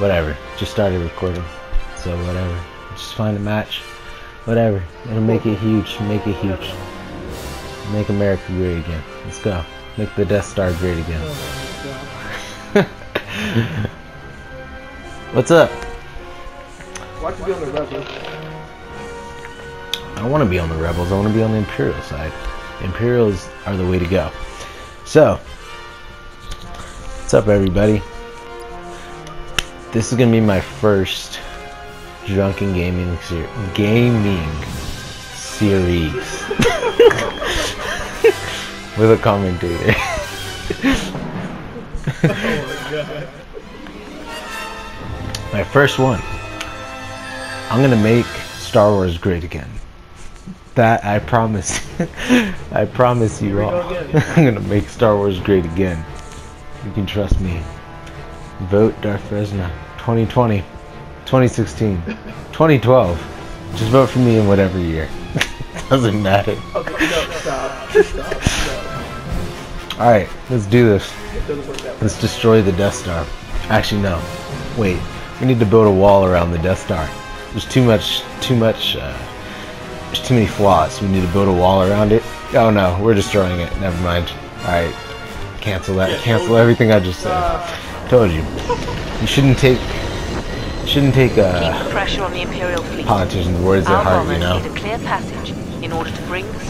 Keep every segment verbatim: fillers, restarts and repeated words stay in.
whatever. Just started recording, so whatever. Just find a match, whatever. It'll make it huge. Make it huge. Make America great again. Let's go. Make the Death Star great again. What's up? Why don't you be on the Rebels? I don't want to be on the Rebels. I want to be on the Imperial side. Imperials are the way to go. So, what's up, everybody? This is gonna be my first drunken gaming ser gaming series with a commentator. Oh my God. My first one. I'm gonna make Star Wars great again. That I promise. I promise you all. I'm gonna make Star Wars great again. You can trust me. Vote Darth Fresna twenty twenty, twenty sixteen, twenty twelve. Just vote for me in whatever year. Doesn't matter. Okay, no, stop, stop, stop. All right, let's do this. Let's destroy the Death Star. Actually, no. Wait, we need to build a wall around the Death Star. There's too much, too much, uh, there's too many flaws. We need to build a wall around it. Oh no, we're destroying it. Never mind. All right, cancel that. Cancel everything I just said. Uh, Told you. You shouldn't take. Shouldn't take. Uh, Keep the pressure on the Imperial fleet. Politicians' words at heart, you know.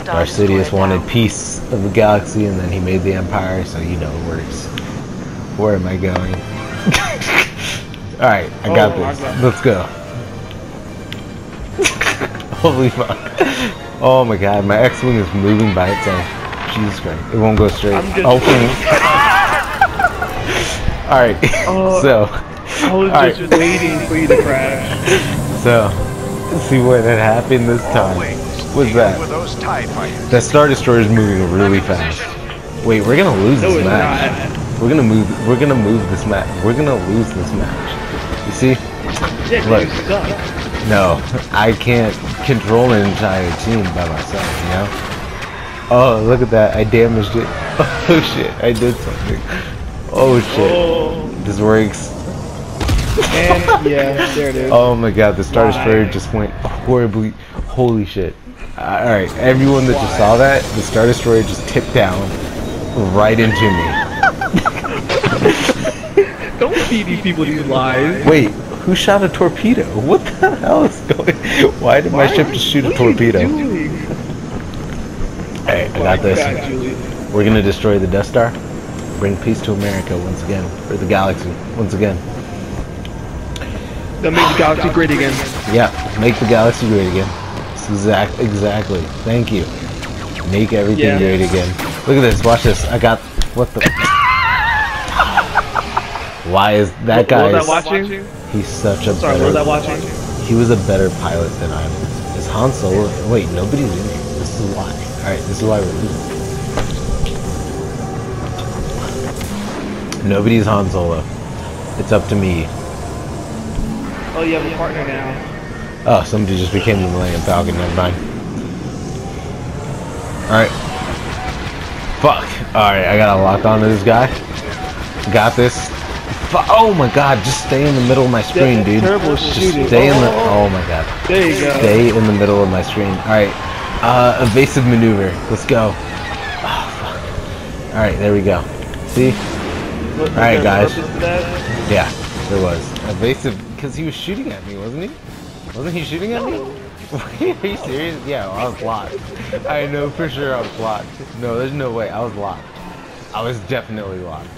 Darth Sidious wanted peace of the galaxy, and then he made the Empire, so you know it works. Where am I going? All right, I got oh, this. God. Let's go. Holy fuck! Oh my God, my X-wing is moving by itself. Jesus Christ! It won't go straight. Oh. Alright, oh, so... I was all just right. waiting for you to crash. So, let's see what had happened this time. What's that? That Star Destroyer is moving really fast. Wait, we're gonna lose no, this match. Not. We're gonna move, we're gonna move this match. We're gonna lose this match. You see? Look. No, I can't control an entire team by myself, you know? Oh, look at that. I damaged it. Oh shit, I did something. Oh shit, oh. This works. And yeah, there it is. Oh my God, the Star Destroyer just went horribly, holy shit. Alright, everyone that Why? just saw that, the Star Destroyer just tipped down right into me. Don't feed these people these lies. Wait, who shot a torpedo? What the hell is going on? Why did Why? my ship just shoot what a torpedo? Alright, I got this. God, We're gonna destroy the Death Star. Bring peace to America once again, or the galaxy once again. That make the galaxy great again. Yeah, make the galaxy great again. Exact, exactly. Thank you. Make everything yeah. great again. Look at this. Watch this. I got what the. Why is that guy? Was that watching? He's such a. Sorry, better, was that watching? He was a better pilot than I was. Is Han Solo? Wait, nobody's in here. This is why. All right, this is why we're losing. Nobody's Han Solo. It's up to me. Oh, you have a partner now. Oh, somebody just became the Millennium Falcon. Never mind. Alright. Fuck. Alright, I gotta lock onto this guy. Got this. Fuck. Oh my God, just stay in the middle of my screen, dude. Just stay in the... Oh my God. There you go. Stay in the middle of my screen. Alright. Uh, evasive maneuver. Let's go. Oh, fuck. Alright, there we go. See? Alright guys, yeah, there was. Evasive, because he was shooting at me, wasn't he? Wasn't he shooting at me? Wait, are you serious? Yeah, well, I was locked. I know for sure I was locked. No, there's no way, I was locked. I was definitely locked.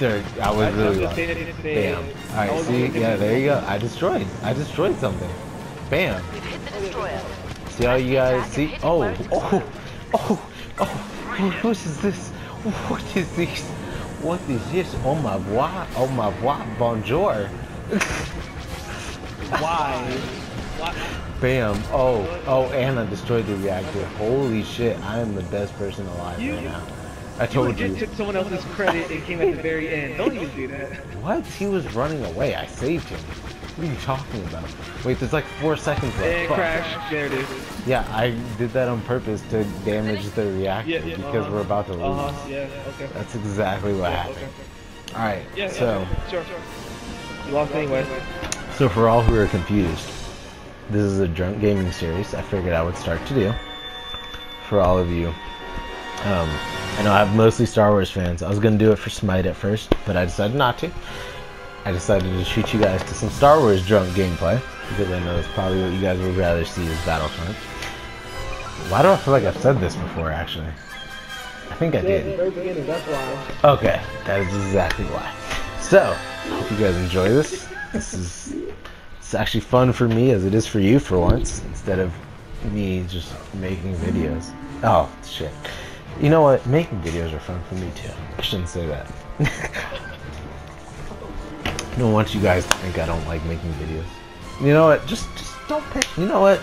There, I was really locked. Bam. Alright, see, yeah, there you go. I destroyed, I destroyed something. Bam. See how you guys, see, oh, oh, oh, oh, what is this? What is this? What is this? Oh my bois, oh my bois, bonjour. Why? Bam, oh, oh, and I destroyed the reactor. Holy shit, I am the best person alive you, right now. I told you. You took someone else's credit and came at the very end. Don't even do that. What? He was running away. I saved him. What are you talking about? Wait, there's like four seconds left. And crash. There it is. Yeah, I did that on purpose to damage the reactor yeah, yeah, because uh -huh. we're about to lose. Uh -huh. Yeah, okay. That's exactly what yeah, happened. Okay. All right. Yeah, so. Yeah, okay. Sure, sure. You lost anyway. So for all who are confused, this is a drunk gaming series I figured I would start to do for all of you. Um, I know I'm mostly Star Wars fans. I was going to do it for Smite at first, but I decided not to. I decided to treat you guys to some Star Wars drunk gameplay, because I know it's probably what you guys would rather see is Battlefront. Why do I feel like I've said this before, actually? I think I did. Okay, that is exactly why. So, I hope you guys enjoy this. This is it's actually fun for me as it is for you for once, instead of me just making videos. Oh, shit. You know what? Making videos are fun for me, too. I shouldn't say that. I don't want you guys to think I don't like making videos. You know what? Just, just don't pick. You know what?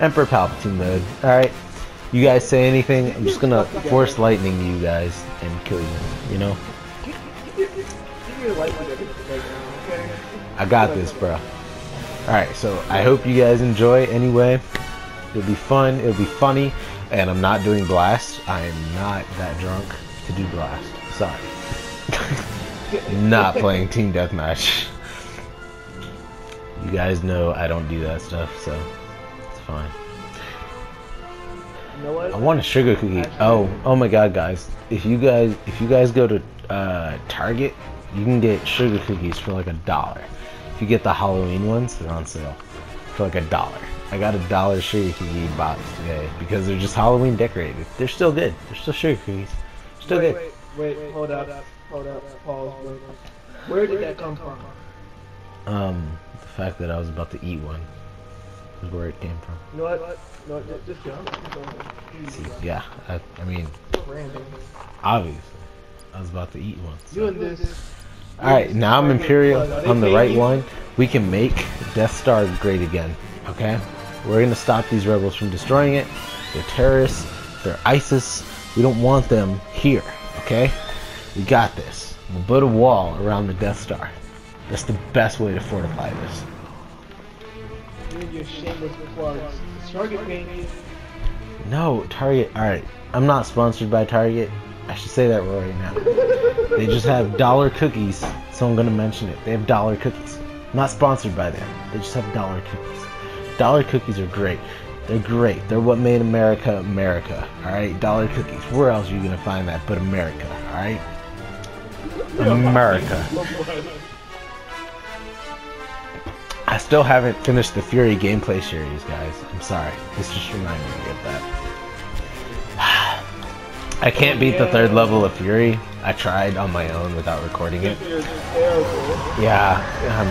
Emperor Palpatine mode. Alright? You guys say anything, I'm just gonna force lightning you guys and kill you, you know? I got this, bro. Alright, so I hope you guys enjoy anyway. It'll be fun, it'll be funny, and I'm not doing blast. I am not that drunk to do blast. Sorry. Not playing Team Deathmatch. You guys know I don't do that stuff, so it's fine. You know what? I want a sugar cookie. Actually, oh, oh my God, guys! If you guys, if you guys go to uh, Target, you can get sugar cookies for like a dollar. If you get the Halloween ones, they're on sale for like a dollar. I got a dollar sugar cookie box today because they're just Halloween decorated. They're still good. They're still sugar cookies. Still wait, good. Wait, wait, hold up, hold up, pause. Where did that come from? Um, the fact that I was about to eat one is where it came from. You know what? No, just go. See, yeah, I, I mean, obviously, I was about to eat one. So. Alright, now I'm Imperial, I'm the right one. We can make Death Star great again, okay? We're going to stop these rebels from destroying it. They're terrorists, they're ISIS, we don't want them here, okay? We got this. We'll build a wall around the Death Star. That's the best way to fortify this. Your shameless plugs. Target baby. No, Target. Alright, I'm not sponsored by Target. I should say that right now. They just have dollar cookies, so I'm gonna mention it. They have dollar cookies. I'm not sponsored by them. They just have dollar cookies. Dollar cookies are great. They're great. They're what made America America. Alright, dollar cookies. Where else are you gonna find that but America? Alright? America. I still haven't finished the Fury gameplay series, guys. I'm sorry. This just reminded me of that. I can't beat the third level of Fury. I tried on my own without recording it. Yeah, I'm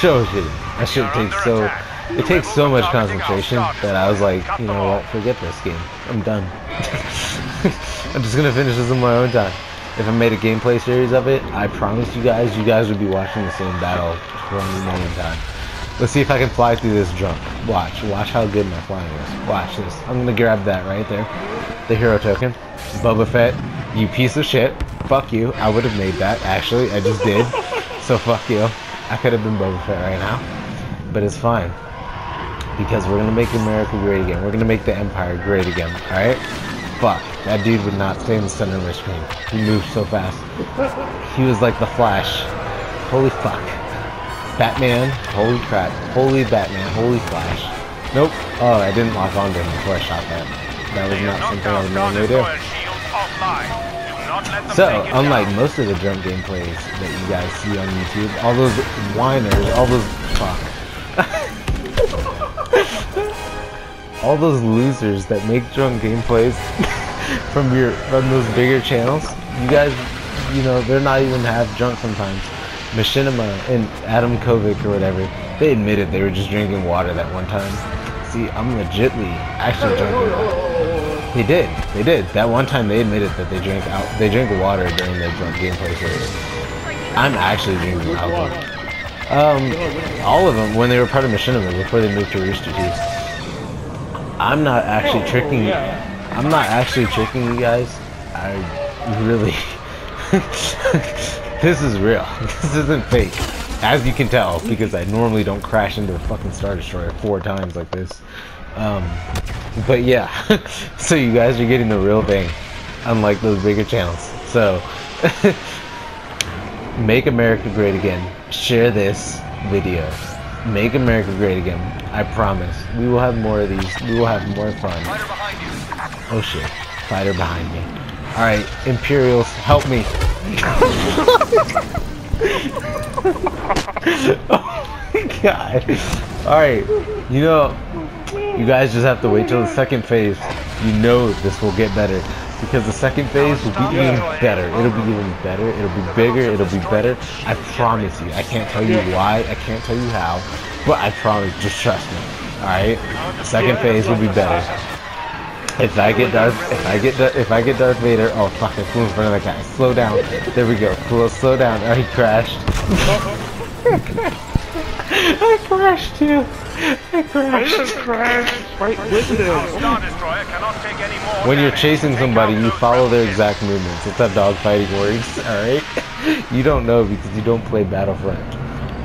so shitty. That shit takes so... It takes so much concentration that I was like, you know what, forget this game. I'm done. I'm just gonna finish this on my own time. If I made a gameplay series of it, I promise you guys, you guys would be watching the same battle for a long time. Let's see if I can fly through this junk. Watch, watch how good my flying is. Watch this. I'm gonna grab that right there. The hero token. Boba Fett, you piece of shit. Fuck you. I would have made that, actually. I just did. So fuck you. I could have been Boba Fett right now. But it's fine. Because we're gonna make America great again. We're gonna make the Empire great again. Alright? Fuck, that dude would not stay in the center of my screen. He moved so fast. He was like the Flash. Holy fuck. Batman, holy crap. Holy Batman, holy Flash. Nope. Oh, I didn't lock onto him before I shot that. That was not something I would normally do. So, unlike most of the drum gameplays that you guys see on YouTube, all those whiners, all those... fuck. All those losers that make drunk gameplays from your from those bigger channels, you guys, you know, they're not even half drunk sometimes. Machinima and Adam Kovic or whatever, they admitted they were just drinking water that one time. See, I'm legitly actually drinking water. They did, they did. That one time they admitted that they drank out, they drank water during their drunk gameplay series. I'm actually drinking alcohol. Um, all of them when they were part of Machinima before they moved to Rooster Teeth. I'm not actually tricking. I'm not actually tricking you guys. I really. This is real. This isn't fake, as you can tell, because I normally don't crash into a fucking Star Destroyer four times like this. Um, but yeah, so you guys are getting the real thing, unlike those bigger channels. So Make America great again. Share this video. Make America great again. I promise. We will have more of these. We will have more fun. Fighter behind you. Oh shit. Fighter behind me. Alright, Imperials, help me. Oh my god. Alright, you know, you guys just have to wait till the second phase. You know this will get better. Because the second phase will be even better. It'll be even better. It'll be bigger. It'll be better. I promise you. I can't tell you why. I can't tell you how. But I promise. Just trust me. Alright? Second phase will be better. If I get Darth if I get Darth, if I get Darth Vader, oh fuck, I flew in front of that guy. Slow down. There we go. Slow slow down. Oh, he crashed. I crashed too. I crashed. crashed right with him. When you're chasing somebody, you follow their exact movements. That's how dogfighting works, alright? You don't know because you don't play Battlefront.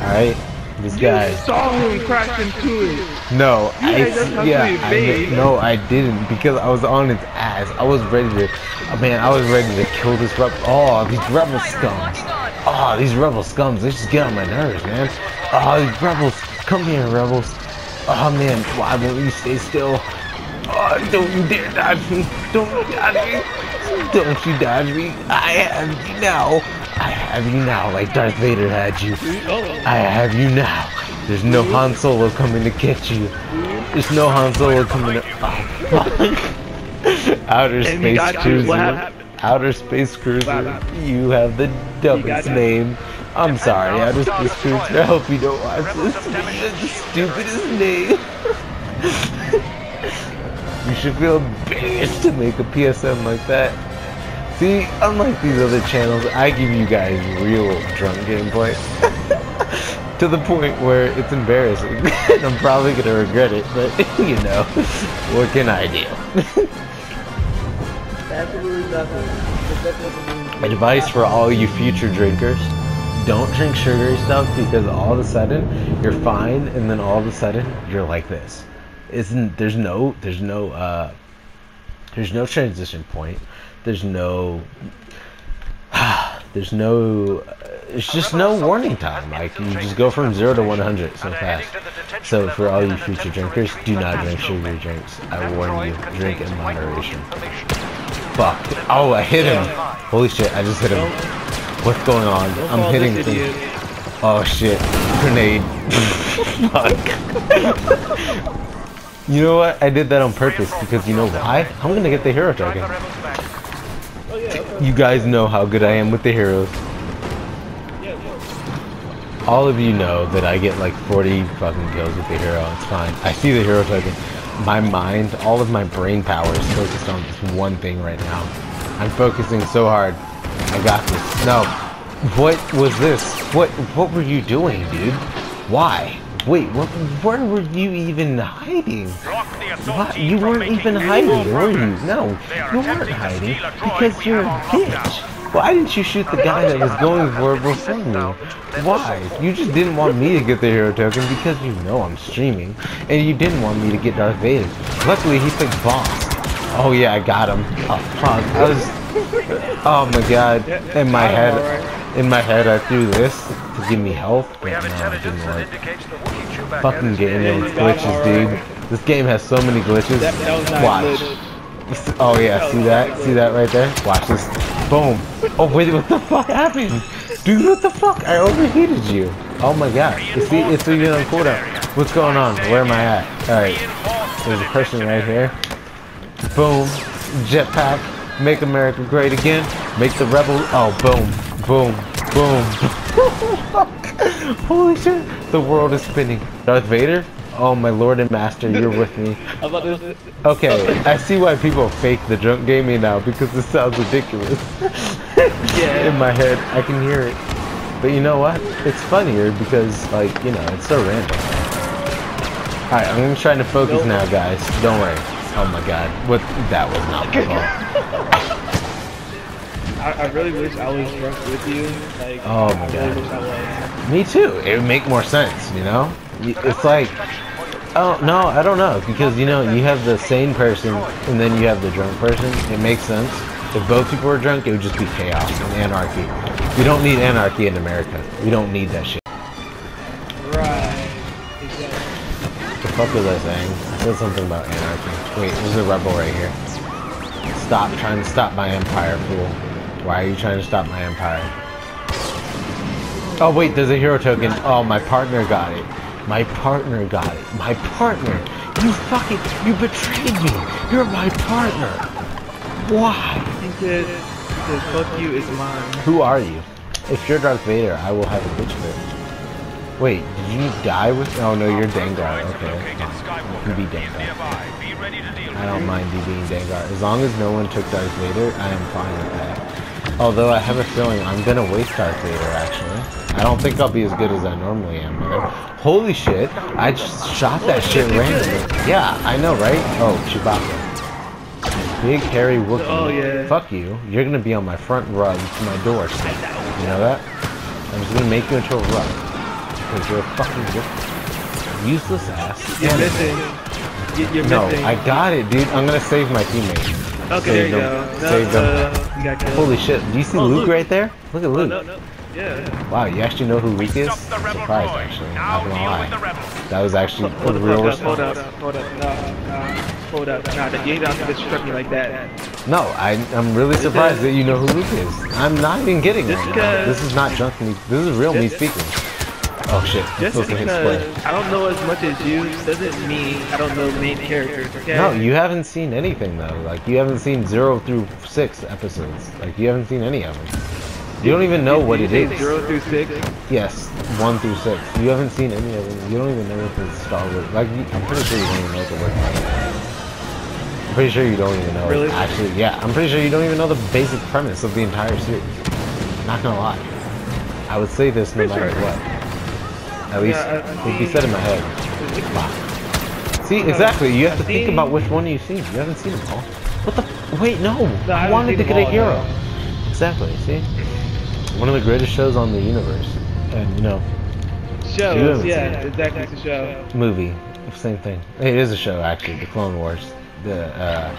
Alright? This guy. You saw him crash into it. No, I, yeah, I, no, I didn't because I was on his ass. I was ready to, oh, man, I was ready to kill this rebel. Oh, these rebel scums. Oh, these rebel scums. They just get on my nerves, man. Oh, these rebels. Come here, rebels. Oh man, why won't you stay still? Oh, don't you dare dodge me. Don't you dodge me. Don't you dodge me. I have you now. I have you now, like Darth Vader had you. I have you now. There's no Han Solo coming to get you. There's no Han Solo coming to... Oh, Outer Space Cruiser. Outer Space Cruiser. You have the dumbest name. I'm sorry, Outer Space Cruiser. I hope you don't watch this. This is the stupidest name. You should feel embarrassed to make a P S M like that. See, unlike these other channels, I give you guys real drunk gameplay. To the point where it's embarrassing. And I'm probably going to regret it, but you know, what can I do? Absolutely nothing. Advice for all you future drinkers. Don't drink sugary stuff because all of a sudden you're fine and then all of a sudden you're like this. Isn't, there's no, there's no, uh, there's no transition point. There's no, there's no, it's just no warning time. Like, you just go from zero to one hundred so fast. So for all you future drinkers, do not drink sugary drinks. I warn you, drink in moderation. Fuck. Oh, I hit him. Holy shit, I just hit him. What's going on? I'm hitting things. Oh shit, grenade. Fuck. You know what? I did that on purpose because you know why? I'm gonna get the hero token. You guys know how good I am with the heroes. All of you know that I get like forty fucking kills with the hero. It's fine. I see the hero token. My mind, all of my brain power is focused on this one thing right now. I'm focusing so hard. I got this. No. What was this? What What were you doing, dude? Why? Wait, what, where were you even hiding? What? You weren't even hiding, were you? No, you weren't hiding because you're a bitch. Why didn't you shoot the guy that was going for it before me? Why? You just didn't want me to get the hero token because you know I'm streaming. And you didn't want me to get Darth Vader. Luckily, he picked Boss. Oh yeah, I got him. Oh, fuck. I was... Oh my god. In my head... In my head, I threw this to give me health, but no, it didn't work. Fucking game has glitches, dude. This game has so many glitches. Watch. Oh yeah, see that? See that right there? Watch this. Boom. Oh wait, what the fuck happened? Dude, what the fuck? I overheated you. Oh my god. You see, it's even on cooldown. What's going on? Where am I at? Alright. There's a person right here. Boom. Jetpack. Make America great again. Make the rebel. Oh, boom. Boom, boom. Holy shit, the world is spinning. Darth Vader? Oh my lord and master, you're with me. Okay, I see why people fake the drunk gaming now because this sounds ridiculous. In my head, I can hear it. But you know what? It's funnier because, like, you know, it's so random. Alright, I'm gonna try to focus now, guys. Don't worry. Oh my god, what? That was not my fault. I, I really wish I was drunk with you. Like, oh my god. Really wish I was. Me too. It would make more sense, you know? It's like, oh, no, I don't know. Because, you know, you have the sane person and then you have the drunk person. It makes sense. If both people were drunk, it would just be chaos and anarchy. We don't need anarchy in America. We don't need that shit. Right. Exactly. What the fuck was I saying? I said something about anarchy. Wait, there's a rebel right here. Stop trying to stop my empire, fool. Why are you trying to stop my empire? Oh wait, there's a hero token. Oh, my partner got it. My partner got it. My partner. You fucking, you betrayed me. You're my partner. Why? I think that the fuck you is mine. Who are you? If you're Darth Vader, I will have a bitch of it. Wait, did you die with? Oh no, you're Dengar. Okay. You be Dengar. I don't mind you being Dengar. As long as no one took Darth Vader, I am fine with that. Although I have a feeling I'm gonna waste Darth Vader actually. I don't think I'll be as good as I normally am, man. Holy shit, I just shot that shit randomly. Yeah, I know, right? Oh, Chewbacca. Big, hairy Wookiee. Oh, yeah. Fuck you. You're gonna be on my front rug to my door seat. You know that? I'm just gonna make you into a rug. Because you're a fucking Wookiee. Useless ass. You're missing. You're missing. No, I got it, dude. I'm gonna save my teammate. Okay, there you go. Save them. Holy shit, do you see Luke right there? Look at Luke. Yeah. Wow, you actually know who Luke is? Surprised, actually. Not gonna lie. That was actually a real response. Hold up, hold up, hold up. Nah, nah, hold up. Nah, you ain't out to disrespect me like that. No, I, I'm really surprised that you know who Luke is. I'm not even kidding right now. This is not junk me. This is real me speaking. Oh shit, I'm supposed to hit split. I don't know as much as you doesn't mean I don't know main characters, okay? No, you haven't seen anything though. Like, you haven't seen zero through six episodes. Like, you haven't seen any of them. You don't even know what it is. Zero through six? Yes, one through six. You haven't seen any of them. You don't even know if it's Star Wars. Like, I'm pretty sure you don't even know the word. I'm pretty sure you don't even know. Really? It. Actually, yeah. I'm pretty sure you don't even know the basic premise of the entire series. Not gonna lie. I would say this no matter what. At least it would be said in my head. Wow. See, exactly. You have to think about which one you've seen. You haven't seen them all. What the? Wait, no. I wanted to get a hero. Exactly. See. One of the greatest shows on the universe, and you know, shows, yeah, exactly, it's a show. Movie, same thing. It is a show actually. The Clone Wars, the uh,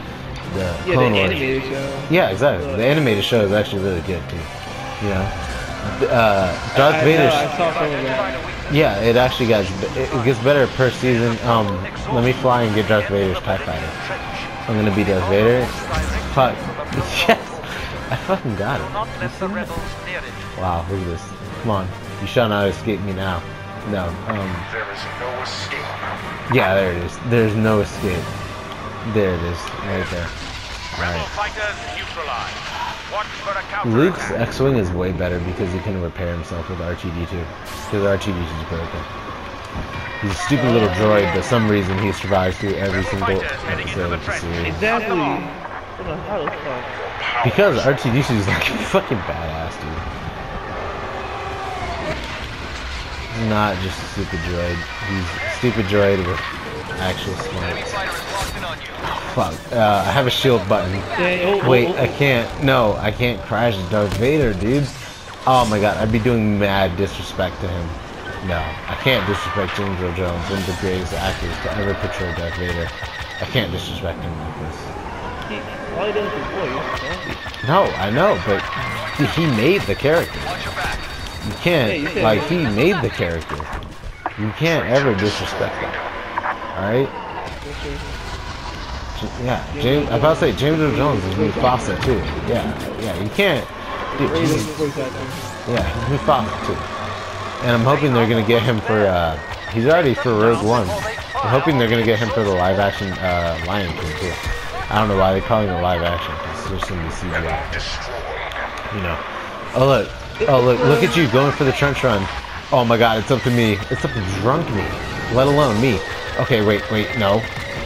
the yeah, Clone the Wars. Animated show. Yeah, exactly. The animated show is actually really good too. You know, uh, Darth I, I Vader. Know, I saw some of that. Yeah, it actually gets it gets better per season. Um, let me fly and get Darth Vader's TIE Fighter. I'm gonna be Darth Vader. Fuck. Yes. I fucking got it. Wow, look at this. Come on. You shall not escape me now. No. Um, there is no escape. Yeah, there it is. There's no escape. There it is. Right there. Alright. Luke's X-Wing is way better because he can repair himself with R two D two. Because R two D two is broken. He's a stupid little droid, but for some reason he survives through every single episode of the series. Exactly. Because R two D two is like a fucking badass, dude. He's not just a stupid droid. He's a stupid droid with actual smarts. Oh, fuck. Uh, I have a shield button. Wait, I can't. No, I can't crash Darth Vader, dude. Oh my god, I'd be doing mad disrespect to him. No, I can't disrespect James Earl Jones, one of the greatest actors to ever portray Darth Vader. I can't disrespect him like this. No, I know, but he made the character. You can't, like, he made the character. You can't ever disrespect that. Alright? Yeah, James, I was about to say, James Earl Jones is Mufasa too. Yeah, yeah, you can't. Dude, he's, yeah, Mufasa too. And I'm hoping they're gonna get him for, uh, he's already for Rogue One. I'm hoping they're gonna get him for the live action, uh, Lion King too. I don't know why they're calling it live action, because there's gonna be C G I. You know. Oh look, oh look, look at you going for the trench run. Oh my god, it's up to me. It's up to drunk me, let alone me. Okay, wait, wait, no.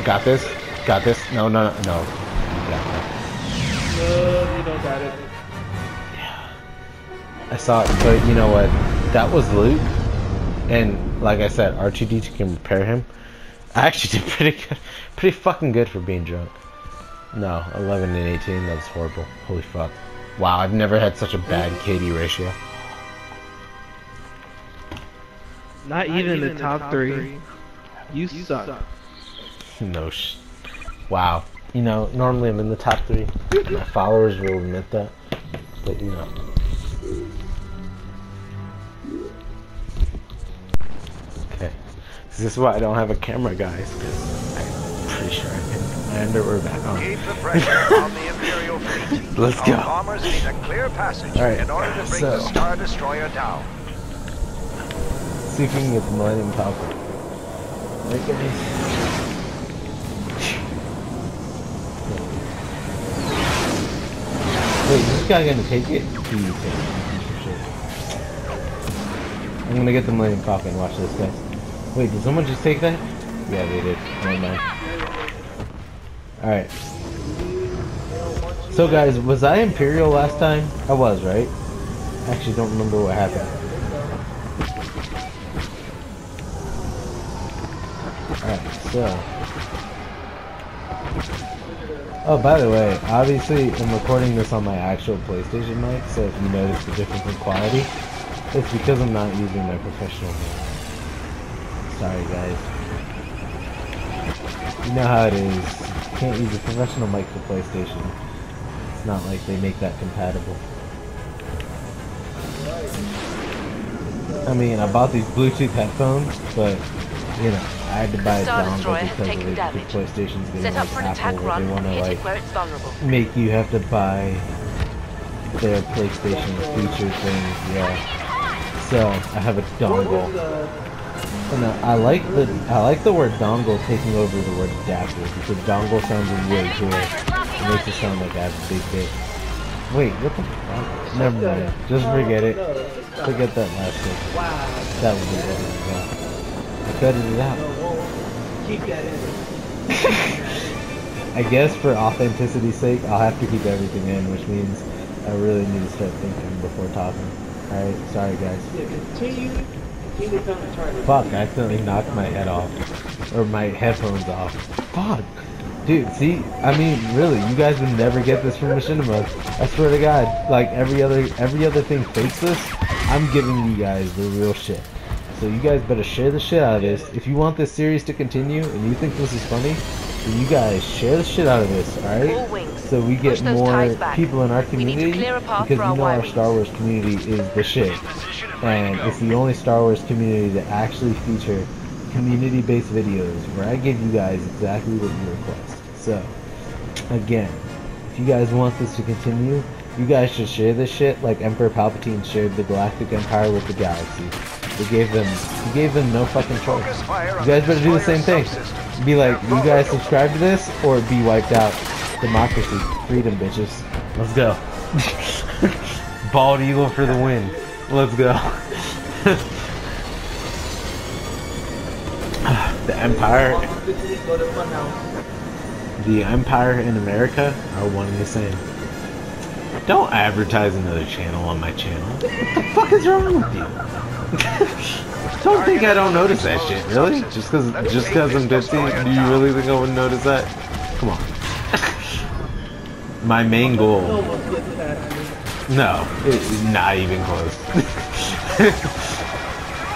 Got this, got this, no, no, no, no. You got that. No, you don't got it. Yeah. I saw it, but you know what? That was Luke, and like I said, R two D two can repair him. I actually did pretty good, pretty fucking good for being drunk. No, eleven and eighteen, that was horrible. Holy fuck. Wow, I've never had such a bad K D ratio. Not, Not even, even the top, top three. three. You, you suck. suck. No sh... Wow. You know, normally I'm in the top three. My followers will admit that. But, you know. This is why I don't have a camera, guys, because I'm pretty sure I can land or back on. Keep the pressure on the Imperial fleet. Let's go. Our bombers need a clear passage right, in order to bring so. the Star Destroyer down. Seeking its Millennium Falcon. Okay. Wait, is this guy gonna take it? I'm gonna get the Millennium Falcon, watch this, guys. Wait, did someone just take that? Yeah, they did. Never mind. Alright. So guys, was I Imperial last time? I was, right? I actually don't remember what happened. Alright, so... Oh, by the way, obviously I'm recording this on my actual PlayStation mic, so if you notice the difference in quality, it's because I'm not using my professional mic. Sorry, guys. You know how it is. You can't use a professional mic for PlayStation. It's not like they make that compatible. I mean, I bought these Bluetooth headphones, but, you know. I had to buy a dongle because of it, the PlayStation's getting like Apple, where they want to like make you have to buy their PlayStation feature things, yeah. So I have a dongle, and uh, I like the I like the word dongle taking over the word adapter because dongle sounds really cool. It makes it sound like I have a big dick. Wait, what the fuck? Never mind. Just forget it. Forget that last thing. That would be awesome. I cut it out. Keep that in. I guess for authenticity's sake, I'll have to keep everything in, which means I really need to start thinking before talking. Alright, sorry guys. Yeah, continue. Continue Fuck, I accidentally knocked my head off. Or my headphones off. Fuck! Dude, see? I mean, really, you guys would never get this from Machinima. I swear to God, like every other, every other thing fakes this, I'm giving you guys the real shit. So you guys better share the shit out of this. If you want this series to continue and you think this is funny, then you guys share the shit out of this, alright? So we get more people in our community, because you know our Star Wars community is the shit. And it's the only Star Wars community that actually feature community-based videos where I give you guys exactly what you request. So, again, if you guys want this to continue, you guys should share this shit like Emperor Palpatine shared the Galactic Empire with the galaxy. They gave them, they gave them no fucking choice. You guys better do the same thing. Be like, you guys subscribe to this, or be wiped out. Democracy, freedom, bitches. Let's go. Bald eagle for the win. Let's go. The Empire, the Empire and America are one and the same. Don't advertise another channel on my channel. What the fuck is wrong with you? Don't think I don't notice that shit, really? Just cause, just cause I'm busy, do you really think I wouldn't notice that? Come on. My main goal... No, it's not even close.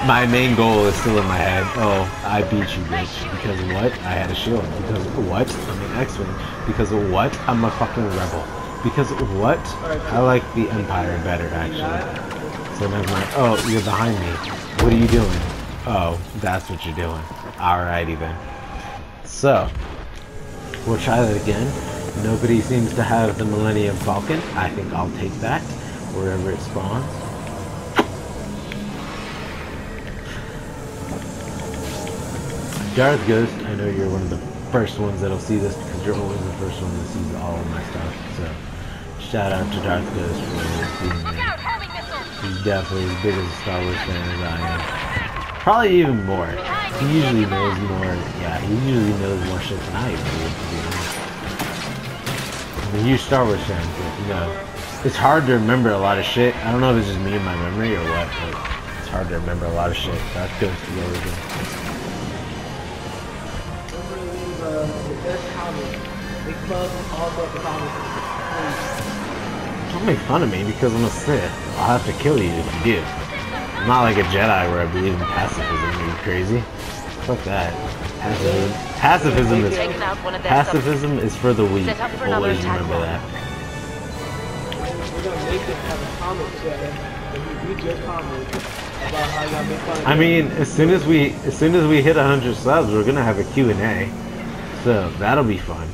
My main goal is still in my head. Oh, I beat you, bitch. Because of what? I had a shield. Because of what? I'm an X-Wing. Because of what? I'm a fucking rebel. Because of what? I like the Empire better, actually. So never mind. Oh, you're behind me. What are you doing? Oh, that's what you're doing. Alrighty then. So, we'll try that again. Nobody seems to have the Millennium Falcon. I think I'll take that, wherever it spawns. Darth Ghost, I know you're one of the first ones that'll see this, because you're always the first one that sees all of my stuff. So, shout out to Darth Ghost for being there. He's definitely as big as a Star Wars fan as I am. Probably even more. He usually knows more, yeah, he usually knows more shit than I even do, to be honest. I'm a huge Star Wars fan, but, you know, it's hard to remember a lot of shit. I don't know if it's just me and my memory or what, but it's hard to remember a lot of shit. That goes to the origin. Don't make fun of me because I'm a Sith. I'll have to kill you if you do. I'm not like a Jedi where I believe in pacifism. Are you crazy? Fuck that. Pacifism, pacifism is pacifism is for the weak. Always remember that. I mean, as soon as we as soon as we hit one hundred subs, we're gonna have a Q and A, so that'll be fun.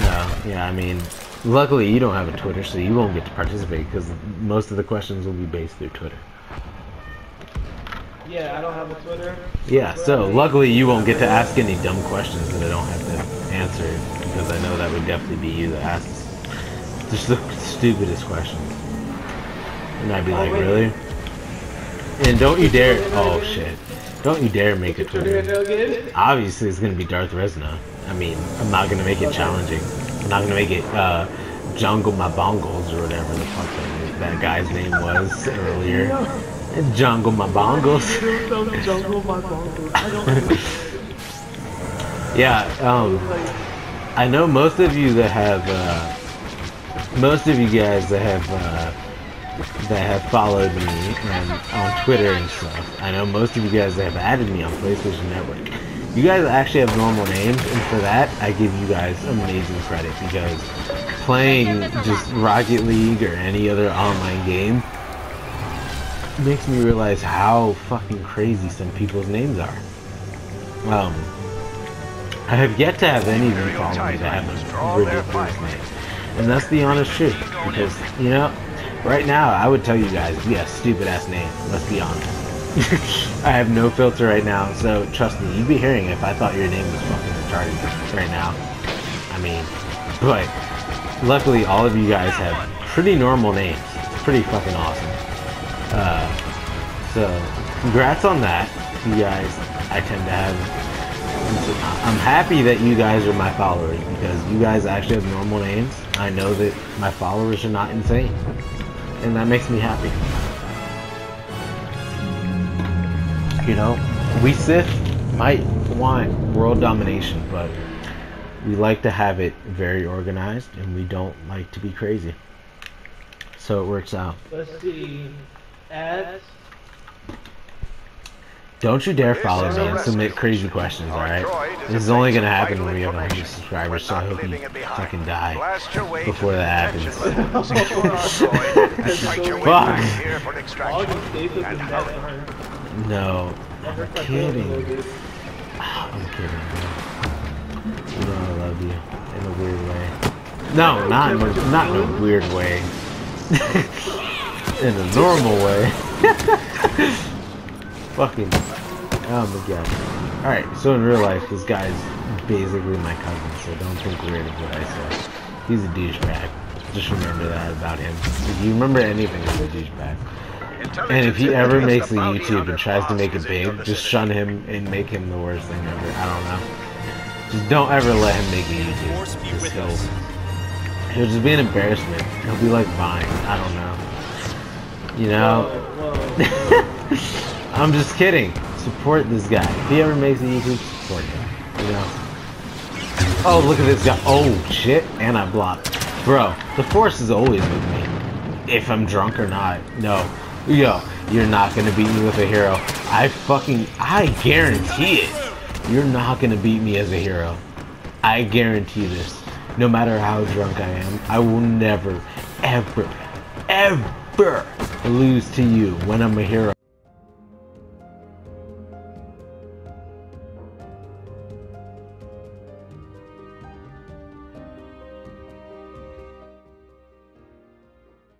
No, yeah, I mean, luckily you don't have a Twitter, so you won't get to participate because most of the questions will be based through Twitter. Yeah, I don't have a Twitter. Yeah, so luckily you won't get to ask any dumb questions that I don't have to answer, because I know that would definitely be you that asks just the stupidest questions. And I'd be like, really? And don't you dare, oh shit, don't you dare make a Twitter. Obviously it's going to be Darth Resona. I mean, I'm not going to make it challenging. I'm not going to make it uh, Jungle My Bongles or whatever the fuck that, that guy's name was earlier. Jungle My Bongles. Jungle My Bongles. Yeah, um, I know most of you that have, uh, most of you guys that have, uh, that have followed me and on Twitter and stuff. I know most of you guys that have added me on PlayStation Network. You guys actually have normal names, and for that, I give you guys amazing credit, because playing just Rocket League or any other online game makes me realize how fucking crazy some people's names are. Um, I have yet to have any of you follow me that have a ridiculous name, and that's the honest truth, because, you know, right now, I would tell you guys, yeah, stupid-ass name, let's be honest. I have no filter right now, so trust me, you'd be hearing if I thought your name was fucking retarded right now. I mean, but luckily all of you guys have pretty normal names. It's pretty fucking awesome. Uh, so, congrats on that, you guys. I tend to have... I'm happy that you guys are my followers, because you guys actually have normal names. I know that my followers are not insane. And that makes me happy. You know, we Sith might want world domination, but we like to have it very organized, and we don't like to be crazy. So it works out. Let's see. Ads. Don't you dare follow me and submit crazy questions, alright? This is only gonna happen when we have one hundred subscribers, so I hope you fucking die before that happens. Fuck! No, I'm kidding. I'm kidding, you know I love you in a weird way. No, not in a, not in a weird way. In a normal way. Fucking, oh my god. Alright, so in real life, this guy's basically my cousin, so don't think weird of what I said. He's a douchebag. Just remember that about him. If you remember anything, he's a douchebag. And if he ever makes a YouTube and tries to make it big, just shun him and make him the worst thing ever. I don't know. Just don't ever let him make a YouTube. Just he'll, he'll just be an embarrassment. He'll be like Vine. I don't know. You know? I'm just kidding. Support this guy. If he ever makes a YouTube, support him. You know? Oh, look at this guy. Oh, shit. And I blocked. Bro, the force is always with me. If I'm drunk or not. No. Yo, you're not gonna beat me with a hero. I fucking... I guarantee it. You're not gonna beat me as a hero. I guarantee this. No matter how drunk I am, I will never, ever, ever lose to you when I'm a hero.